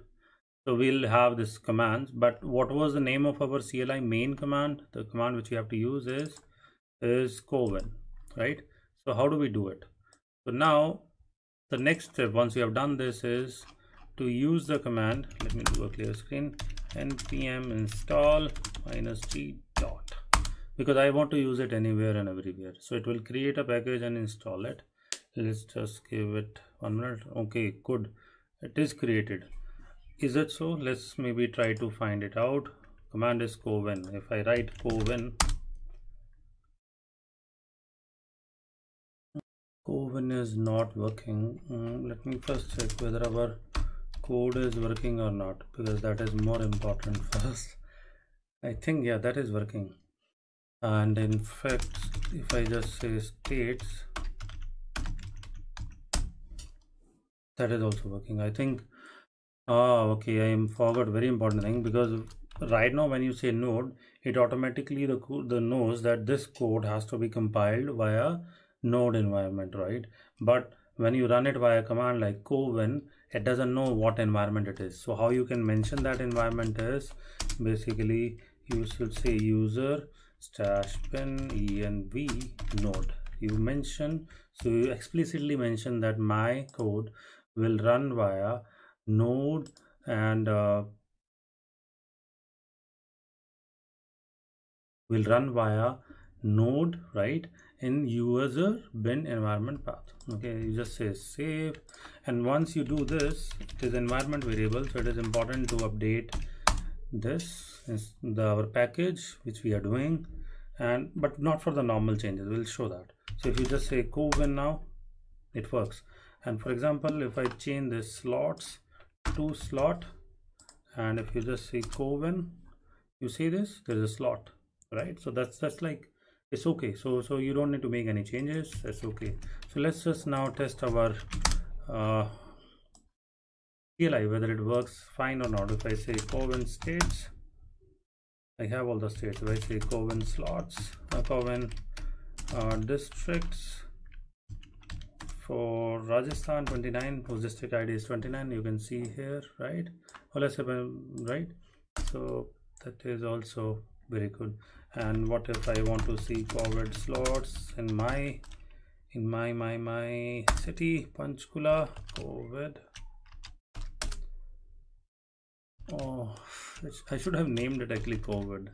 so we'll have this command. But what was the name of our CLI main command? The command which you have to use is CoWIN, right? So how do we do it? So now the next step, once you have done this, is to use the command. Let me do a clear screen. NPM install -g . Because I want to use it anywhere and everywhere. So it will create a package and install it. Let's just give it 1 minute. Okay, good. It is created. Is it so? Let's maybe try to find it out. Command is CoWIN. If I write CoWIN is not working. Let me first check whether our code is working or not, because that is more important for us. I think, yeah, that is working. And in fact, if I just say states, that is also working. I think Okay, I forgot very important thing, because right now when you say node, it automatically the knows that this code has to be compiled via node environment, right? But when you run it via command like CoWIN, it doesn't know what environment it is. So how you can mention that environment is basically you should say user stash bin env node. You mention, so you explicitly mention that my code will run via node and will run via node, right, in user bin environment path. Okay, you just say save, and once you do this, it is environment variable, so it is important to update this is our package which we are doing, and but not for the normal changes, we'll show that. So if you just say CoWIN now, it works. And for example, if I change the slots to slot, and if you just see CoWIN, you see this, there's a slot, right? So that's like, it's okay. So you don't need to make any changes. That's okay. So let's just now test our CLI, whether it works fine or not. If I say CoWIN states, I have all the states. If I say CoWIN slots, CoWIN districts for Rajasthan 29, whose district ID is 29, you can see here, right? Well, let's have a, right? So that is also very good. And what if I want to see COVID slots in my city, Panchkula, COVID. Oh, I should have named it actually COVID.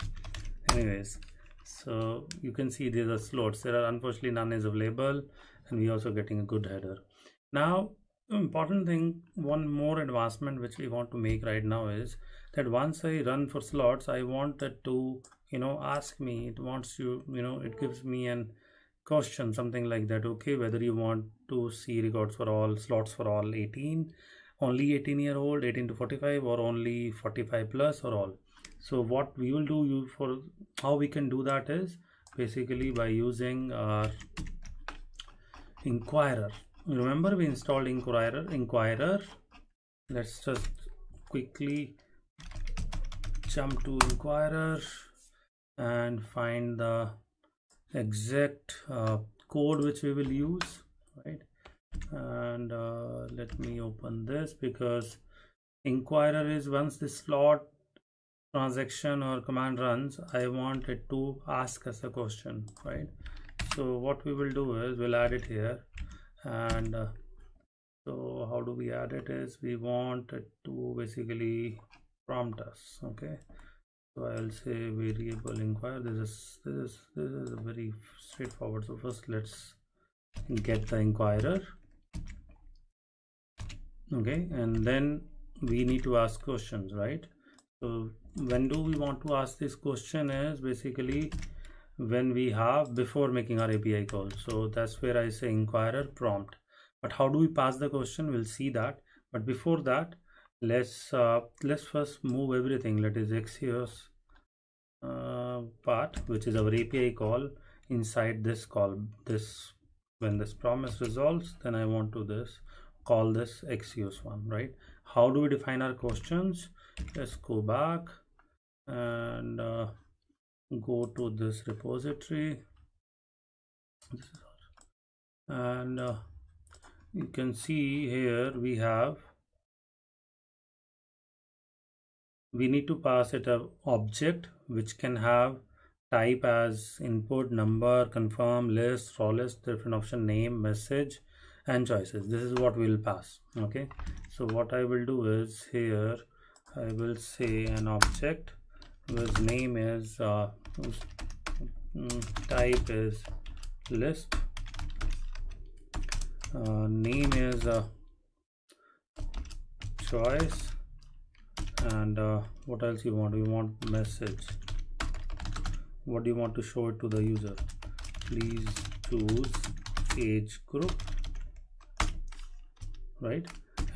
Anyways, so you can see these are slots. There are unfortunately none is available, and we're also getting a good header. Now, important thing, one more advancement which we want to make right now is that once I run for slots, I want it to, you know, ask me, it wants you, you know, it gives me an question, something like that. Okay, whether you want to see records for all, slots for all 18, only 18-year-old, 18 to 45, or only 45 plus, or all. So what we will do, you for how we can do that is basically by using our inquirer. Remember we installed inquirer. Let's just quickly jump to inquirer and find the exact code which we will use, right? And let me open this, because inquirer is once the slot transaction or command runs, I want it to ask us a question, right? So what we will do is we'll add it here, and so how do we add it is we want it to basically prompt us. Okay, so I'll say variable inquire. This is very straightforward. So first let's get the inquirer. Okay, and then we need to ask questions, right? So when do we want to ask this question is basically when we have before making our API call. So that's where I say inquirer prompt. But how do we pass the question? We'll see that. But before that, let's first move everything. Let us Axios part, which is our API call, inside this call. This when this promise resolves, then I want to this call this Axios one, right? How do we define our questions? Let's go back and go to this repository, and you can see here we have, we need to pass it an object which can have type as input, number, confirm, list, raw list, different option, name, message, and choices. This is what we will pass. Okay, so what I will do is here I will say an object whose name is whose type is list, name is choice, and what else you want? We want message. What do you want to show it to the user? Please choose age group, right?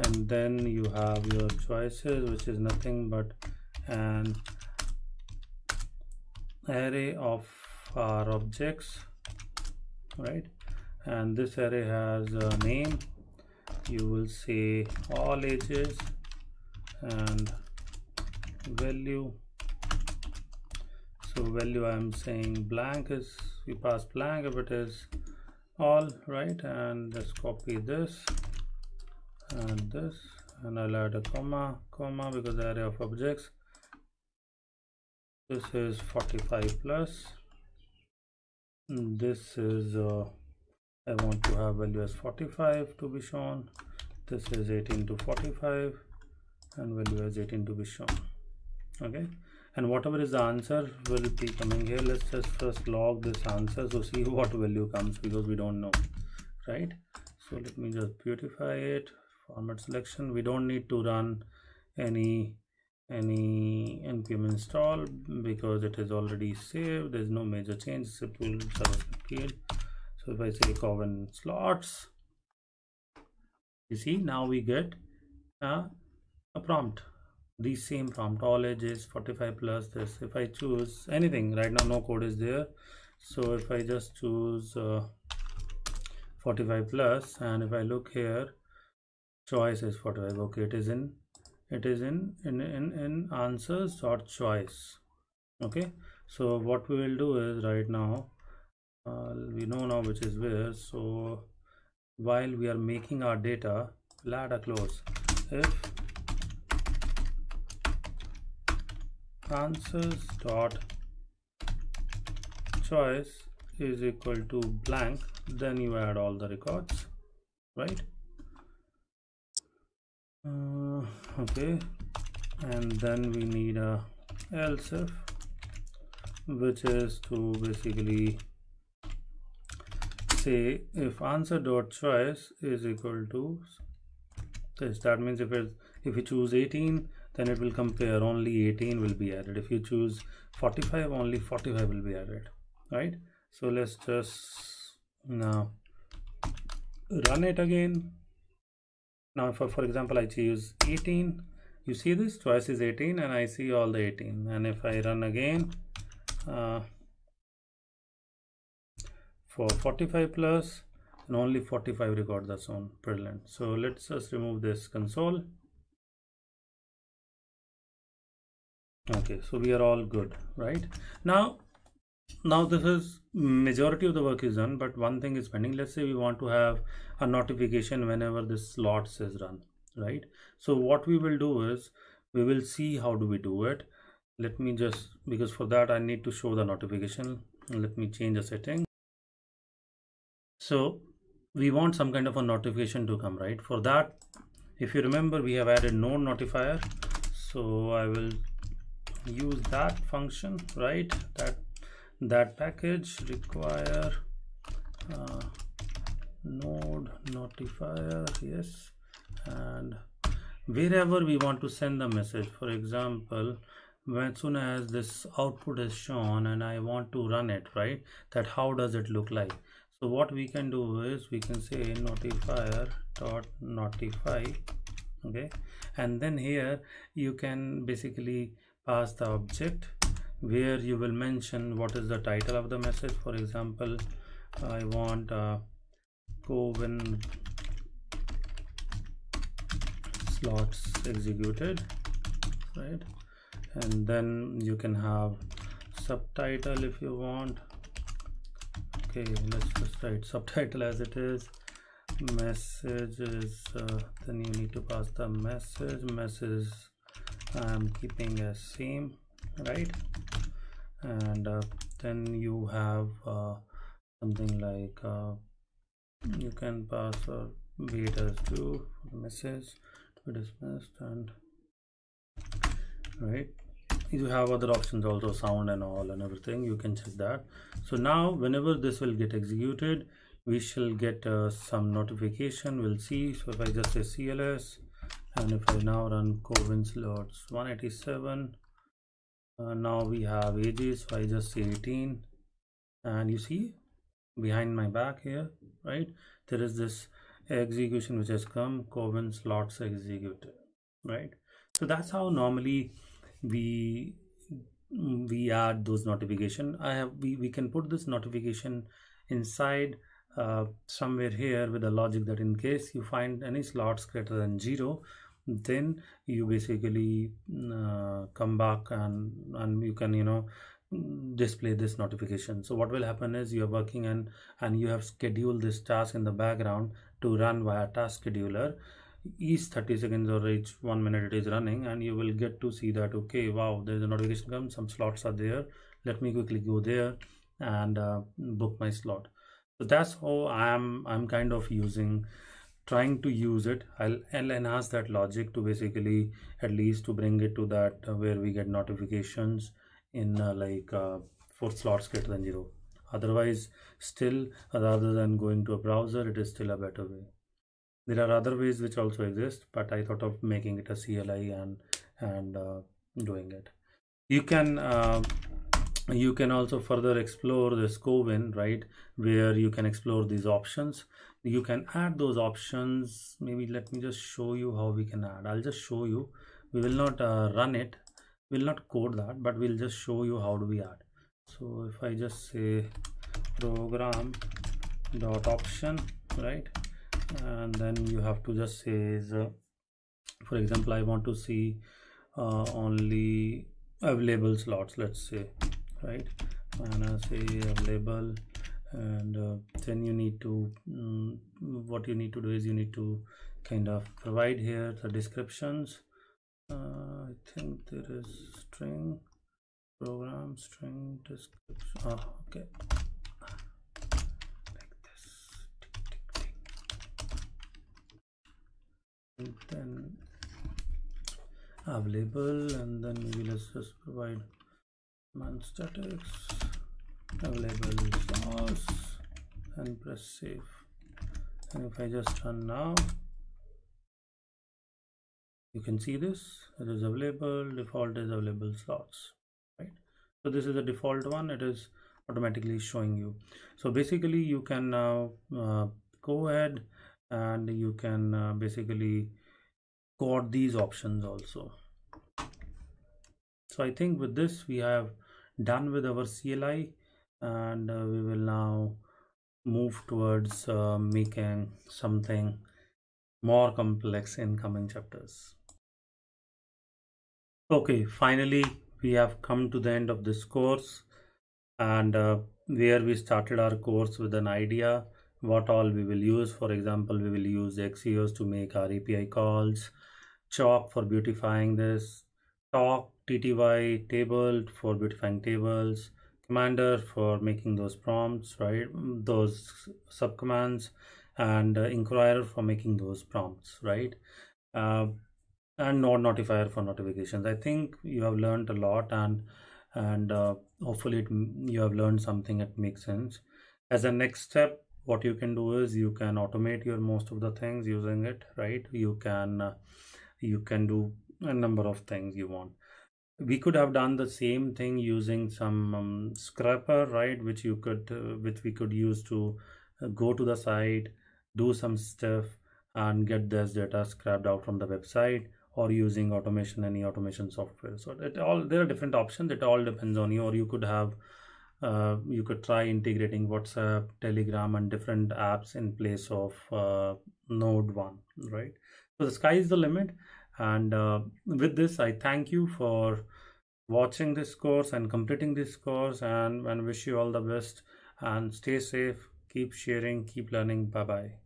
And then you have your choices, which is nothing but an array of our objects, right? And this array has a name. You will say all ages, and value. So value, I'm saying blank is, we pass blank if it is all right, and just copy this and this, and I'll add a comma because the array of objects, this is 45 plus, this is I want to have value as 45 to be shown, this is 18 to 45 and value as 18 to be shown. Okay, and whatever is the answer will be coming here. Let's just first log this answer, so see what value comes, because we don't know, right? So let me just beautify it, format selection. We don't need to run any npm install because it is already saved. There's no major change except will JavaScript field. So if I say CoWIN slots, you see now we get a prompt, the same prompt, all age is 45 plus this. If I choose anything, right now no code is there, so if I just choose 45 plus, and if I look here, choice is 45. Okay, it is in answers or choice. Okay, so what we will do is right now we know now which is where, so while we are making our data, we'll add a clause, if answers dot choice is equal to blank, then you add all the records, right? Okay, and then we need a else if, which is to basically say if answer dot choice is equal to this. That means if we choose 18, then it will compare, only 18 will be added. If you choose 45, only 45 will be added, right? So let's just now run it again. Now for example, I choose 18, you see this choice is 18 and I see all the 18, and if I run again for 45 plus, and only 45 records are shown. Brilliant. So let's just remove this console. Okay, so we are all good right now. This is majority of the work is done, but one thing is pending. Let's say we want to have a notification whenever this slots is run, right? So what we will do is we will see how do we do it. Let me just, because for that I need to show the notification, let me change the setting. So we want some kind of a notification to come, right? For that, if you remember, we have added node notifier, so I will use that function, right? That package require node notifier, yes, and wherever we want to send the message, for example, as soon as this output is shown and I want to run it, right, that how does it look like. So what we can do is we can say notifier dot notify, okay, and then here you can basically pass the object where you will mention what is the title of the message. For example, I want CoWIN slots executed, right? And then you can have subtitle if you want. Okay, let's just write subtitle as it is. Message is then you need to pass the message. Message I'm keeping as same, right? And then you have something like you can pass a wait as to message to be dismissed, and right, you have other options also, sound and all and everything, you can check that. So now whenever this will get executed, we shall get some notification, we'll see. So if I just say cls, and if I now run CoWIN slots 187, now we have ages, so I just say 18, and you see behind my back here, right, there is this execution which has come, CoWIN slots executed, right? So that's how normally we add those notification. We can put this notification inside somewhere here with the logic that in case you find any slots greater than 0, then you basically come back and you can, you know, display this notification. So what will happen is you're working and you have scheduled this task in the background to run via task scheduler. Each 30 seconds or each 1 minute it is running, and you will get to see that, okay, wow, there's a notification come, some slots are there, let me quickly go there and book my slot. So that's how I'm kind of trying to use it. I'll enhance that logic to basically at least to bring it to that where we get notifications in four slots greater than 0. Otherwise, still rather than going to a browser, it is still a better way. There are other ways which also exist, but I thought of making it a CLI and doing it. You can also further explore this CoWIN, right, where you can explore these options. You can add those options. Maybe let me just show you how we can add. I'll just show you. We will not run it, we'll not code that, but we'll just show you how do we add. So if I just say program.option, right, and then you have to just say is, for example, I want to see only available slots, let's say, right, and I say available, and then you need to what you need to do is you need to kind of provide here the descriptions. I think there is string program string description. Okay, like this, and then available, and then maybe let's just provide man statics available source and press save. And if I just run now, you can see this, it is available, default is available slots, right? So this is the default one, it is automatically showing you. So basically you can now go ahead and you can basically got these options also. So I think with this we have done with our CLI, and we will now move towards making something more complex in coming chapters. Okay, finally we have come to the end of this course, and where we started our course with an idea what all we will use. For example, we will use Axios to make our API calls, chalk for beautifying this, talk tty table for beautifying tables, commander for making those prompts, right, those subcommands, and inquirer for making those prompts, right, and node notifier for notifications. I think you have learned a lot, and hopefully you have learned something that makes sense. As a next step, what you can do is you can automate your most of the things using it, right? You can do a number of things you want. We could have done the same thing using some scraper, right, which we could use to go to the site, do some stuff and get this data scrapped out from the website, or using automation, any automation software. So it all, there are different options, it all depends on you. Or you could have you could try integrating WhatsApp, Telegram and different apps in place of Node 1, right? So the sky is the limit, and with this I thank you for watching this course and completing this course, and wish you all the best, and stay safe, keep sharing, keep learning. Bye bye.